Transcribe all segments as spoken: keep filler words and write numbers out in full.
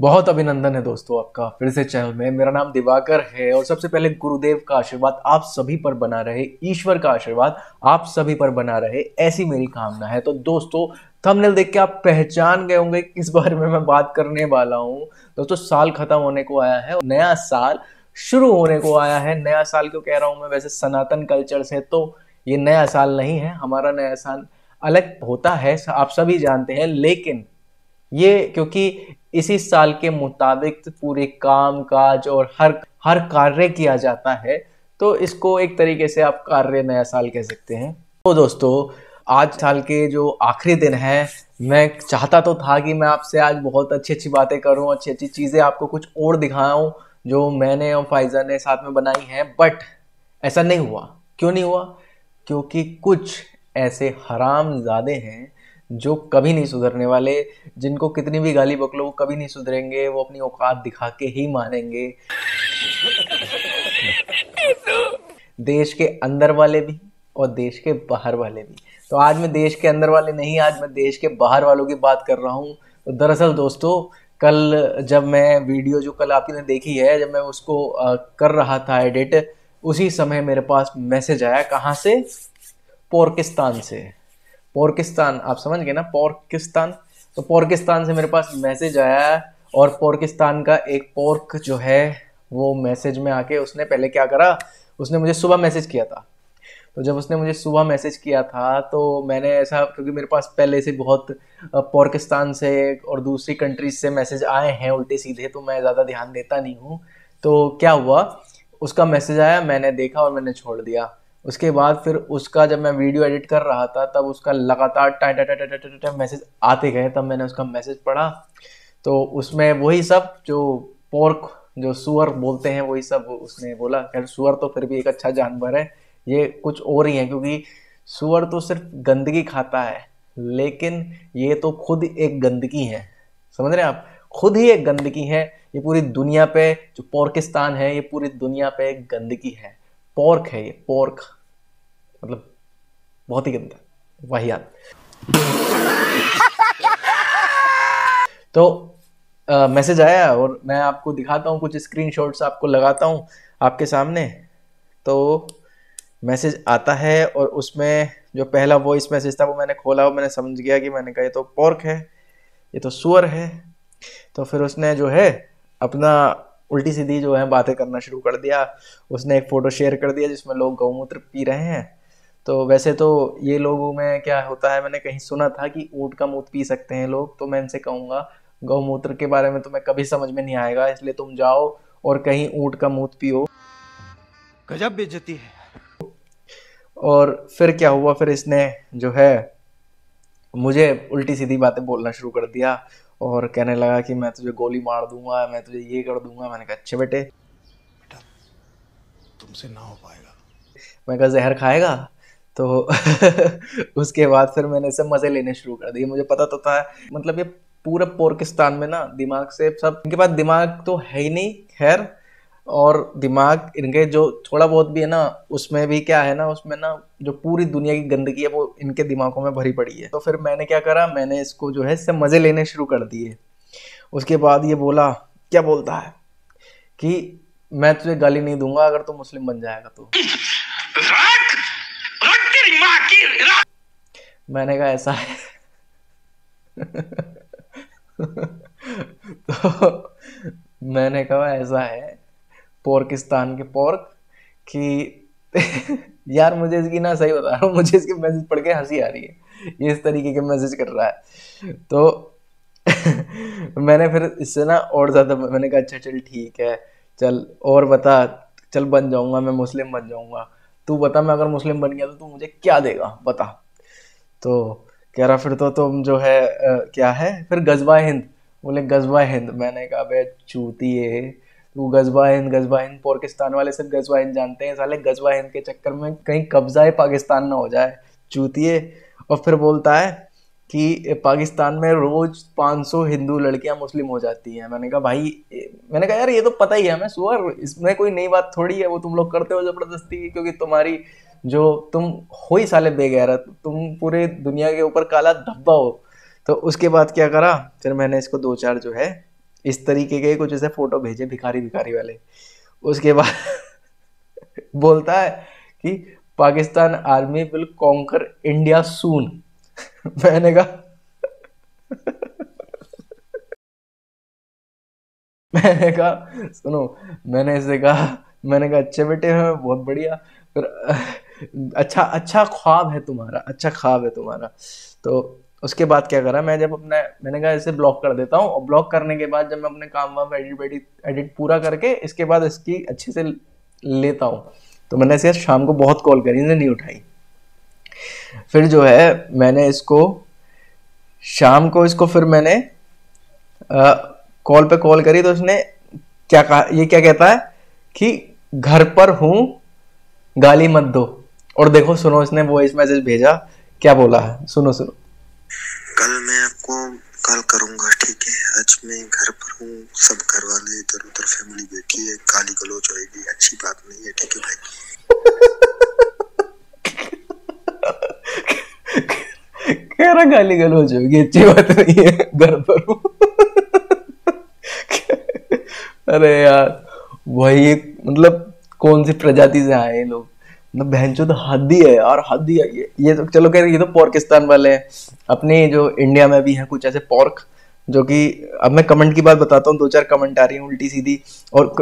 बहुत अभिनंदन है दोस्तों आपका फिर से चैनल में। मेरा नाम दिवाकर है और सबसे पहले गुरुदेव का आशीर्वाद आप सभी पर बना रहे, ईश्वर का आशीर्वाद आप सभी पर बना रहे, ऐसी मेरी कामना है। तो दोस्तों थंबनेल देख के आप पहचान गए होंगे किस बारे में मैं बात करने वाला हूँ। दोस्तों साल खत्म होने को आया है, नया साल शुरू होने को आया है। नया साल क्यों कह रहा हूँ मैं, वैसे सनातन कल्चर से तो ये नया साल नहीं है, हमारा नया साल अलग होता है, आप सभी जानते हैं। लेकिन ये क्योंकि इसी साल के मुताबिक पूरे काम काज और हर हर कार्य किया जाता है, तो इसको एक तरीके से आप कार्य नया साल कह सकते हैं। तो दोस्तों आज साल के जो आखिरी दिन है, मैं चाहता तो था कि मैं आपसे आज बहुत अच्छी अच्छी बातें करूं, अच्छी अच्छी चीज़ें आपको कुछ और दिखाऊं जो मैंने और फाइजा ने साथ में बनाई हैं, बट ऐसा नहीं हुआ। क्यों नहीं हुआ? क्योंकि कुछ ऐसे हरामजादे हैं जो कभी नहीं सुधरने वाले, जिनको कितनी भी गाली बकलो वो कभी नहीं सुधरेंगे, वो अपनी औकात दिखा के ही मानेंगे। देश के अंदर वाले भी और देश के बाहर वाले भी। तो आज मैं देश के अंदर वाले नहीं, आज मैं देश के बाहर वालों की बात कर रहा हूँ। तो दरअसल दोस्तों कल जब मैं वीडियो जो कल आपने देखी है, जब मैं उसको कर रहा था एडिट, उसी समय मेरे पास मैसेज आया। कहाँ से? पाकिस्तान से। पाकिस्तान आप समझ गए ना, पाकिस्तान। तो पाकिस्तान से मेरे पास मैसेज आया और पाकिस्तान का एक पोर्क जो है वो मैसेज में आके उसने पहले क्या करा, उसने मुझे सुबह मैसेज किया था। तो जब उसने मुझे सुबह मैसेज किया था तो मैंने ऐसा, क्योंकि मेरे पास पहले से बहुत पाकिस्तान से और दूसरी कंट्रीज से मैसेज आए हैं उल्टे सीधे, तो मैं ज़्यादा ध्यान देता नहीं हूँ। तो क्या हुआ, उसका मैसेज आया, मैंने देखा और मैंने छोड़ दिया। उसके बाद फिर उसका जब मैं वीडियो एडिट कर रहा था तब उसका लगातार time time time time time message आते गए, तब मैंने उसका मैसेज पढ़ा। तो उसमें वही सब जो पोर्क जो सुअर बोलते हैं वही सब उसने बोला। खैर सुअर तो फिर भी एक अच्छा जानवर है, ये कुछ और ही है, क्योंकि सुअर तो सिर्फ गंदगी खाता है, लेकिन ये तो खुद एक गंदगी है। समझ रहे हैं आप, खुद ही एक गंदगी है। ये पूरी दुनिया पे जो पाकिस्तान है, ये पूरी दुनिया पे एक गंदगी है। पोर्क है ये, पोर्क मतलब बहुत ही गंदा, वाहियात। तो मैसेज आया और मैं आपको दिखाता हूँ, कुछ स्क्रीनशॉट्स आपको लगाता हूँ आपके सामने। तो मैसेज आता है और उसमें जो पहला वॉइस मैसेज था वो मैंने खोला और मैंने समझ गया कि, मैंने कहा ये तो पोर्क है, ये तो सुअर है। तो फिर उसने जो है अपना उल्टी सीधी जो है बातें करना शुरू कर दिया। उसने एक फ़ोटो शेयर कर दिया जिसमें लोग गौमूत्र पी रहे हैं। तो वैसे तो ये लोगों में क्या होता है, मैंने कहीं सुना था कि ऊँट का मूत्र पी सकते हैं लोग, तो मैं इनसे कहूँगा गौमूत्र के बारे में तुम्हें कभी समझ में नहीं आएगा, इसलिए तुम जाओ और कहीं ऊँट का मूत्र पियो। गजब बेइज्जती है। और फिर क्या हुआ, फिर इसने जो है मुझे उल्टी सीधी बातें बोलना शुरू कर दिया और कहने लगा कि मैं तुझे गोली मार दूंगा, मैं तुझे ये कर दूंगा। मैंने कहा अच्छे बेटे, बेटा तुमसे ना हो पाएगा। मैं कहा जहर खाएगा तो उसके बाद फिर मैंने इससे मज़े लेने शुरू कर दिए। मुझे पता तो था, मतलब ये पूरा पाकिस्तान में ना दिमाग से सब, इनके पास दिमाग तो है ही नहीं खैर, और दिमाग इनके जो थोड़ा बहुत भी है ना उसमें भी क्या है ना, उसमें ना जो पूरी दुनिया की गंदगी है वो इनके दिमागों में भरी पड़ी है। तो फिर मैंने क्या करा, मैंने इसको जो है इससे मज़े लेने शुरू कर दिए। उसके बाद ये बोला, क्या बोलता है कि मैं तुझे गाली नहीं दूंगा अगर तू मुस्लिम बन जाएगा तो। राक, राक तेरी माँ की, राक। मैंने कहा ऐसा है तो मैंने कहा ऐसा है पाकिस्तान के पोर्क कि यार मुझे इसकी ना, सही बता रहा हूँ, मुझे इसके मैसेज पढ़ के हंसी आ रही है, ये इस तरीके के मैसेज कर रहा है। तो मैंने फिर इससे ना और ज़्यादा, मैंने कहा अच्छा चल ठीक है, चल और बता, चल बन जाऊँगा मैं, मुस्लिम बन जाऊँगा, तू बता मैं अगर मुस्लिम बन गया तो तू मुझे क्या देगा बता। तो कह रहा फिर तो तुम जो है आ, क्या है, फिर गजवा हिंद बोले, गजवा हिंद। मैंने कहा बे चूती है तू, गजवा हिंद गजवा हिंद, पाकिस्तान वाले सब गजवा हिंद जानते हैं साले, गजवा हिंद के चक्कर में कहीं कब्जा है पाकिस्तान ना हो जाए, चूतिए। और फिर बोलता है कि पाकिस्तान में रोज पाँच सौ हिंदू लड़कियां मुस्लिम हो जाती हैं। मैंने कहा भाई, मैंने कहा यार ये तो पता ही है मैं सुअर, इसमें कोई नई बात थोड़ी है, वो तुम लोग करते हो ज़बरदस्ती, क्योंकि तुम्हारी जो तुम हो ही साले बेगैरत, तुम पूरे दुनिया के ऊपर काला धब्बा हो। तो उसके बाद क्या करा, फिर मैंने इसको दो चार जो है इस तरीके के कुछ ऐसे फोटो भेजे भिखारी भिखारी वाले। उसके बाद बोलता है कि Pakistan army will conquer India soon. मैंने कहा मैंने कहा सुनो, मैंने इससे कहा, मैंने कहा अच्छे बेटे हैं, बहुत बढ़िया, फिर अच्छा अच्छा ख्वाब है तुम्हारा, अच्छा ख्वाब है तुम्हारा। तो उसके बाद क्या करा मैं, जब अपने मैंने कहा इसे ब्लॉक कर देता हूँ, और ब्लॉक करने के बाद जब मैं अपने काम वाम एडिट एडिट पूरा करके इसके बाद इसकी अच्छे से लेता हूँ। तो मैंने इसे शाम को बहुत कॉल करी, इसने नहीं उठाई। फिर जो है मैंने इसको शाम को इसको फिर मैंने आ, कॉल पे कॉल करी, तो उसने क्या कहा, ये क्या कहता है कि घर पर हूँ गाली मत दो। और देखो सुनो, इसने वॉइस मैसेज भेजा, क्या बोला है, सुनो सुनो। कल मैं आपको कॉल करूंगा, ठीक है, आज मैं घर पर हूँ, सब घर वाले इधर उधर, फैमिली बैठी है, गाली गलौज होएगी, अच्छी बात नहीं है, ठीक है भाई। कह रहा गाली गलौज होगी, अच्छी बात नहीं है, घर पर हूँ। अरे यार वही एक मतलब कौन सी प्रजाति से आए लोग, मतलब बहनचोद तो हद ही है यार, हद ही है ये ये तो। चलो कह रहे ये तो पाकिस्तान वाले हैं, अपने जो इंडिया में भी हैं कुछ ऐसे पोर्क, जो कि अब मैं कमेंट की बात बताता हूँ, दो चार कमेंट आ रही हैं उल्टी सीधी, और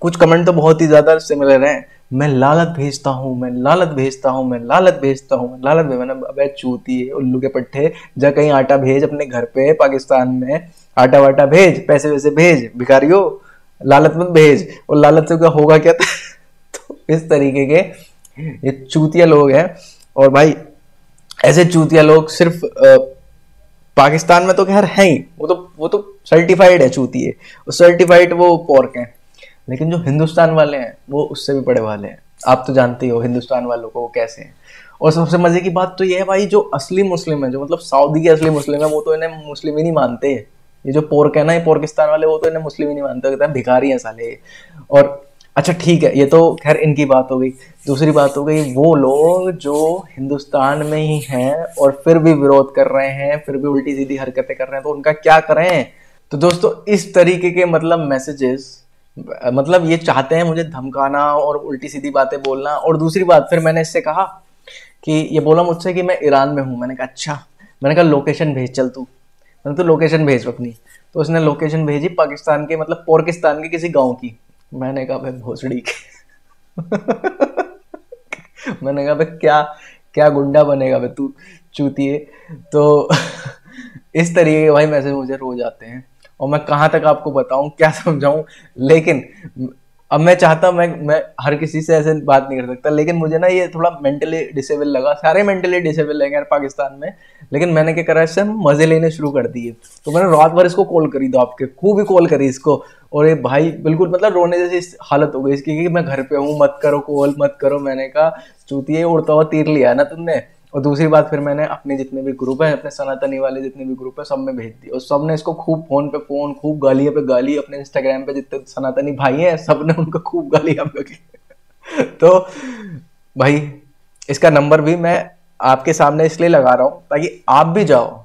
कुछ कमेंट तो बहुत ही ज़्यादा सिमिलर हैं। मैं लालत भेजता हूँ, मैं लालत भेजता हूँ, मैं लालत भेजता हूँ, लालत भेज, मैंने अब चूती है उल्लू के पट्टे, जा कहीं आटा भेज, अपने घर पे पाकिस्तान में आटा वाटा भेज, पैसे वैसे भेज, भिखारियों लालत मत भेज, और लालत से क्या होगा क्या। तो इस तरीके के ये चूतिया लोग हैं, और भाई ऐसे चूतिया लोग सिर्फ आ, पाकिस्तान में तो खैर है ही, वो तो वो तो सर्टिफाइड है चूतिए, वो सर्टिफाइड वो पोर्क हैं। लेकिन जो हिंदुस्तान वाले हैं वो उससे भी बड़े वाले हैं, आप तो जानते ही हो हिंदुस्तान वालों को वो कैसे हैं। और सबसे मजे की बात तो ये है भाई, जो असली मुस्लिम है, जो मतलब सऊदी के असली मुस्लिम है, वो तो इन्हें मुस्लिम ही नहीं मानते। ये जो पोर्क है ना, ये पोर्किस्तान वाले, वो तो इन्हें मुस्लिम ही नहीं मानते, कहते हैं भिखारी हैं साले। और अच्छा ठीक है, ये तो खैर इनकी बात हो गई। दूसरी बात हो गई वो लोग जो हिंदुस्तान में ही हैं और फिर भी विरोध कर रहे हैं, फिर भी उल्टी सीधी हरकतें कर रहे हैं, तो उनका क्या करें। तो दोस्तों इस तरीके के मतलब मैसेजेस, मतलब ये चाहते हैं मुझे धमकाना और उल्टी सीधी बातें बोलना। और दूसरी बात, फिर मैंने इससे कहा कि ये बोला मुझसे कि मैं ईरान में हूँ। मैंने कहा अच्छा, मैंने कहा लोकेशन भेज चल तू, मैंने तो लोकेशन भेज अपनी। तो उसने लोकेशन भेजी पाकिस्तान के, मतलब पोर्किस्तान के किसी गाँव की। मैंने कहा भाई भोसड़ी के मैंने कहा भाई क्या क्या गुंडा बनेगा भाई तू चूतिए। तो इस तरीके के भाई मैसेज मुझे रोज आते हैं, और मैं कहाँ तक आपको बताऊँ, क्या समझाऊँ। लेकिन अब मैं चाहता मैं मैं हर किसी से ऐसे बात नहीं कर सकता, लेकिन मुझे ना ये थोड़ा मेंटली डिसेबल लगा। सारे मेंटली डिसेबल हैं यार पाकिस्तान में। लेकिन मैंने क्या करा, इससे मज़े लेने शुरू कर दिए। तो मैंने रात भर इसको कॉल करी, दो आपके खूब ही कॉल करी इसको, और ये भाई बिल्कुल मतलब रोने जैसी हालत हो गई इसकी कि मैं घर पे हूँ, मत करो कॉल, मत करो। मैंने कहा चूतिए, उड़ता हुआ तीर लिया ना तुमने। और दूसरी बात, फिर मैंने अपने जितने भी ग्रुप हैं, अपने सनातनी वाले जितने भी ग्रुप हैं, सब में भेज दिए, और सब ने इसको खूब फ़ोन पे फ़ोन, खूब गालियाँ पे गाली। अपने इंस्टाग्राम पे जितने सनातनी भाई हैं, सब ने उनको खूब गालियाँ पे। तो भाई इसका नंबर भी मैं आपके सामने इसलिए लगा रहा हूँ ताकि आप भी जाओ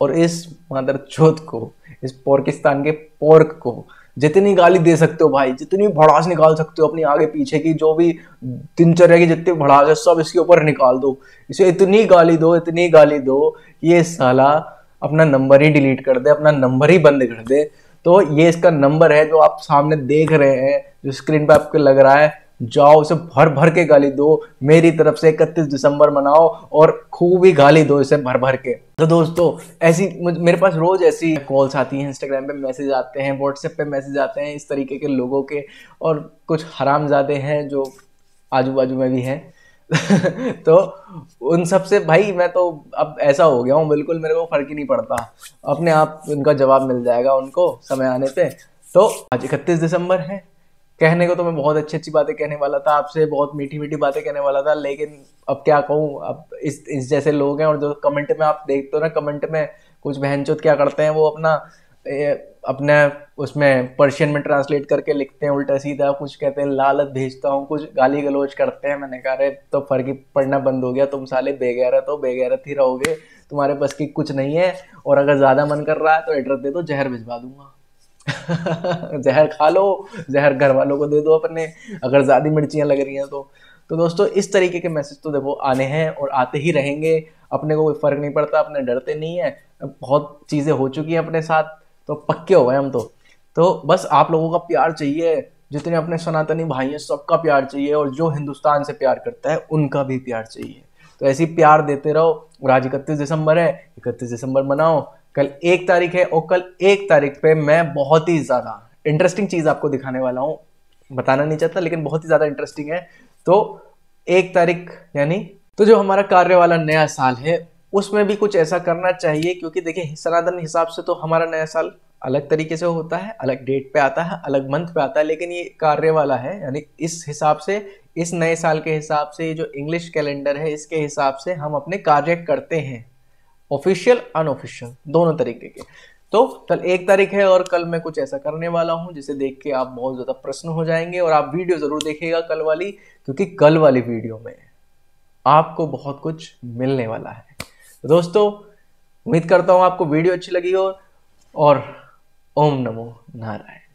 और इस मदरचोद को, इस पोर्किस्तान के पोर्क को जितनी गाली दे सकते हो भाई, जितनी भड़ास निकाल सकते हो अपनी आगे पीछे की, जो भी दिनचर्या की जितनी भड़ास है सब इसके ऊपर निकाल दो। इसे इतनी गाली दो, इतनी गाली दो कि ये साला अपना नंबर ही डिलीट कर दे, अपना नंबर ही बंद कर दे। तो ये इसका नंबर है जो आप सामने देख रहे हैं, जो स्क्रीन पे आपको लग रहा है। जाओ उसे भर भर के गाली दो, मेरी तरफ से इकतीस दिसंबर मनाओ और खूब ही गाली दो इसे भर भर के। तो दोस्तों ऐसी मेरे पास रोज ऐसी कॉल्स आती हैं, इंस्टाग्राम पे मैसेज आते हैं, व्हाट्सएप पे मैसेज आते हैं इस तरीके के लोगों के, और कुछ हरामजादे हैं जो आजू बाजू में भी हैं। तो उन सब से भाई मैं तो अब ऐसा हो गया हूँ, बिल्कुल मेरे को फर्क ही नहीं पड़ता, अपने आप उनका जवाब मिल जाएगा उनको समय आने पर। तो आज इकतीस दिसंबर है, कहने को तो मैं बहुत अच्छी अच्छी बातें कहने वाला था आपसे, बहुत मीठी मीठी बातें कहने वाला था, लेकिन अब क्या कहूँ। अब इस इस जैसे लोग हैं, और जो कमेंट में आप देखते हो ना, कमेंट में कुछ बहनचोद क्या करते हैं, वो अपना ए, अपने उसमें पर्शियन में ट्रांसलेट करके लिखते हैं उल्टा सीधा, कुछ कहते हैं लालच भेजता हूँ, कुछ गाली गलौज करते हैं। मैंने कहा अरे तो फर्क ही पड़ना बंद हो गया, तुम साले बेगैरत हो, बेगैरत ही रहोगे, तुम्हारे बस की कुछ नहीं है, और अगर ज़्यादा मन कर रहा है तो एड्रेस दे दो, जहर भिजवा दूंगा। जहर खा लो, जहर घर वालों को दे दो अपने, अगर ज़्यादा मिर्चियाँ लग रही हैं तो। तो दोस्तों इस तरीके के मैसेज तो देखो आने हैं और आते ही रहेंगे, अपने को कोई फ़र्क नहीं पड़ता, अपने डरते नहीं है, बहुत चीज़ें हो चुकी हैं अपने साथ, तो पक्के हो गए हम तो। तो बस आप लोगों का प्यार चाहिए, जितने अपने सनातनी भाई हैं सबका प्यार चाहिए, और जो हिंदुस्तान से प्यार करता है उनका भी प्यार चाहिए। तो ऐसे ही प्यार देते रहो। और आज इकतीस दिसंबर है, इकतीस दिसंबर मनाओ। कल एक तारीख है और कल एक तारीख पे मैं बहुत ही ज़्यादा इंटरेस्टिंग चीज़ आपको दिखाने वाला हूँ, बताना नहीं चाहता लेकिन बहुत ही ज़्यादा इंटरेस्टिंग है। तो एक तारीख यानी तो जो हमारा कार्य वाला नया साल है उसमें भी कुछ ऐसा करना चाहिए, क्योंकि देखिए सनातन हिसाब से तो हमारा नया साल अलग तरीके से होता है, अलग डेट पे आता है, अलग मंथ पे आता है, लेकिन ये कार्य वाला है यानी इस हिसाब से, इस नए साल के हिसाब से, ये जो इंग्लिश कैलेंडर है इसके हिसाब से हम अपने कार्य करते हैं, ऑफिशियल अनऑफिशियल दोनों तरीके के। तो कल एक तारीख है और कल मैं कुछ ऐसा करने वाला हूँ जिसे देख के आप बहुत ज़्यादा प्रसन्न हो जाएंगे, और आप वीडियो ज़रूर देखिएगा कल वाली, क्योंकि कल वाली वीडियो में आपको बहुत कुछ मिलने वाला है। तो दोस्तों उम्मीद करता हूँ आपको वीडियो अच्छी लगी हो, और ओम नमो नारायण।